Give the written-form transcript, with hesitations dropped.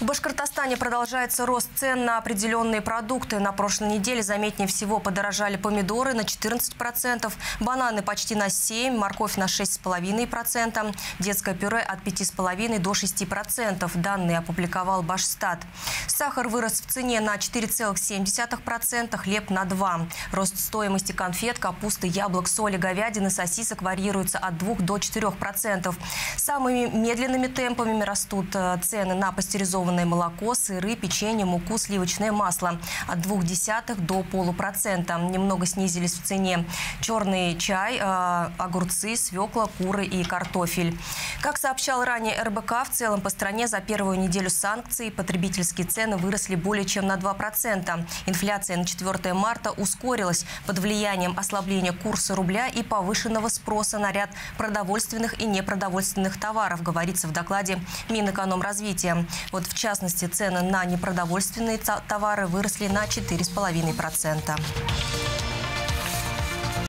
В Башкортостане продолжается рост цен на определенные продукты. На прошлой неделе заметнее всего подорожали помидоры на 14%, бананы почти на 7%, морковь на 6,5%, детское пюре от 5,5% до 6%. Данные опубликовал Башстат. Сахар вырос в цене на 4,7%, хлеб на 2%. Рост стоимости конфет, капусты, яблок, соли, говядины, сосисок варьируется от 2% до 4%. Самыми медленными темпами растут цены на пастеризованное молоко, сыры, печенье, муку, сливочное масло от 0,2% до 0,5%. Немного снизились в цене черный чай, огурцы, свекла, куры и картофель. Как сообщал ранее РБК, в целом по стране за первую неделю санкций потребительские цены выросли более чем на 2%. Инфляция на 4 марта ускорилась под влиянием ослабления курса рубля и повышенного спроса на ряд продовольственных и непродовольственных товаров, говорится в докладе Минэкономразвития. Вот в частности, цены на непродовольственные товары выросли на 4,5%.